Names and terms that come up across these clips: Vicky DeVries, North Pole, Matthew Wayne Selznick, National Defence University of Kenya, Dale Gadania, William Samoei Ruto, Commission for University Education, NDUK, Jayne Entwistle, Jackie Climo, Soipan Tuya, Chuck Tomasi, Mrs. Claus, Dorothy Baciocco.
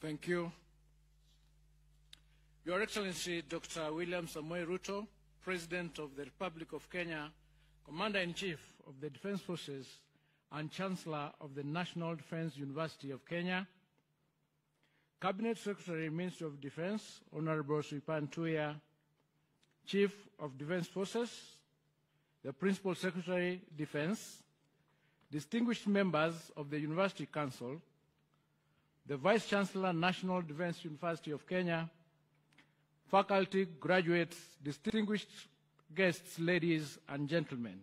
Thank you. Your Excellency, Dr. William Samoei Ruto, President of the Republic of Kenya, Commander-in-Chief of the Defense Forces, and Chancellor of the National Defence University of Kenya, Cabinet Secretary, Ministry of Defence, Honorable Soipan Tuya, Chief of Defence Forces, the Principal Secretary, Defence, distinguished members of the University Council, the Vice Chancellor, National Defence University of Kenya, faculty, graduates, distinguished guests, ladies and gentlemen.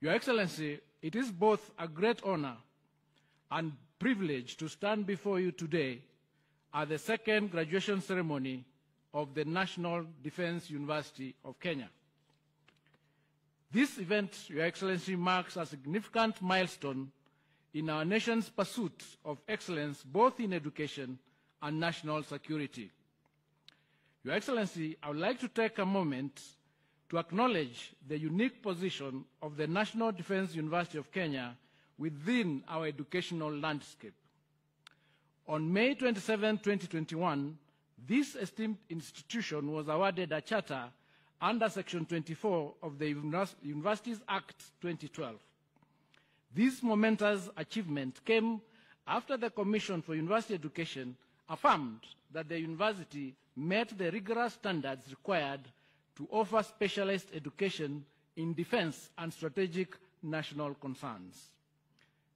Your Excellency, it is both a great honor and privilege to stand before you today at the second graduation ceremony of the National Defence University of Kenya. This event, Your Excellency, marks a significant milestone in our nation's pursuit of excellence both in education and national security. Your Excellency, I would like to take a moment to acknowledge the unique position of the National Defence University of Kenya within our educational landscape. On May 27, 2021, this esteemed institution was awarded a charter under Section 24 of the Universities Act 2012. This momentous achievement came after the Commission for University Education affirmed that the university met the rigorous standards required to offer specialized education in defense and strategic national concerns.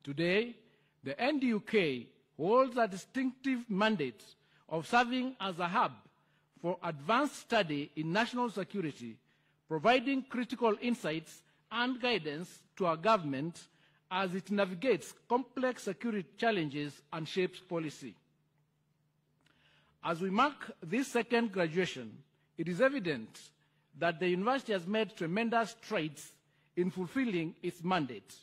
Today, the NDUK holds a distinctive mandate of serving as a hub for advanced study in national security, providing critical insights and guidance to our government as it navigates complex security challenges and shapes policy. As we mark this second graduation, it is evident that the university has made tremendous strides in fulfilling its mandate.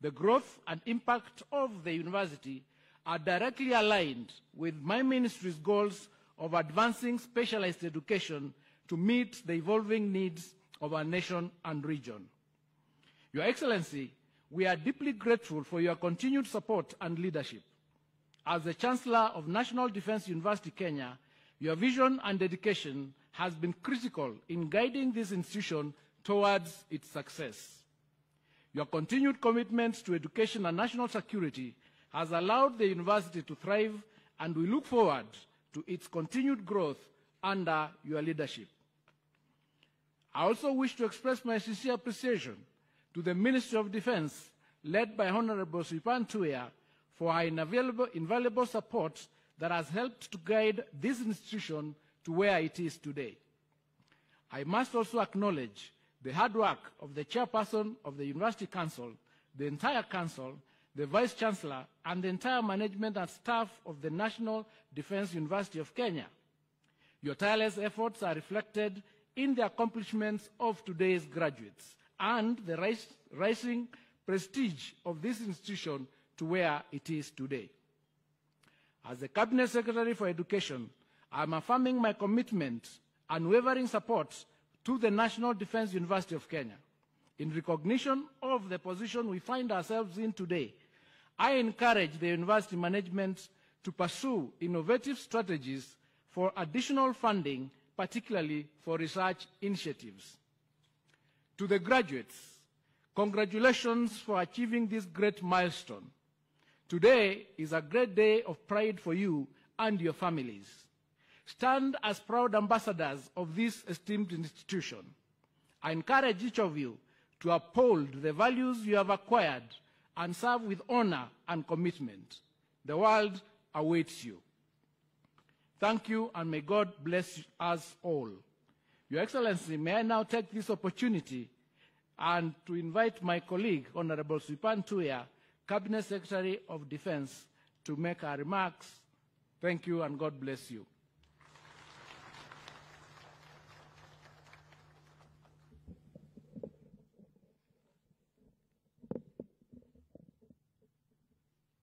The growth and impact of the university are directly aligned with my ministry's goals of advancing specialized education to meet the evolving needs of our nation and region. Your Excellency, we are deeply grateful for your continued support and leadership. As the Chancellor of National Defence University Kenya, your vision and dedication has been critical in guiding this institution towards its success. Your continued commitment to education and national security has allowed the university to thrive, and we look forward to its continued growth under your leadership. I also wish to express my sincere appreciation to the Ministry of Defence, led by Honorable Soipan Tuya, for her invaluable support that has helped to guide this institution to where it is today. I must also acknowledge the hard work of the chairperson of the University Council, the entire Council, the Vice-Chancellor, and the entire management and staff of the National Defence University of Kenya. Your tireless efforts are reflected in the accomplishments of today's graduates and the rising prestige of this institution to where it is today. As the Cabinet Secretary for Education, I am affirming my commitment and unwavering support to the National Defence University of Kenya. In recognition of the position we find ourselves in today, I encourage the university management to pursue innovative strategies for additional funding, particularly for research initiatives. To the graduates, congratulations for achieving this great milestone. Today is a great day of pride for you and your families. Stand as proud ambassadors of this esteemed institution. I encourage each of you to uphold the values you have acquired and serve with honor and commitment. The world awaits you. Thank you, and may God bless us all. Your Excellency, may I now take this opportunity and to invite my colleague, Honorable Soipan Tuya, Cabinet Secretary of Defence, to make her remarks. Thank you, and God bless you.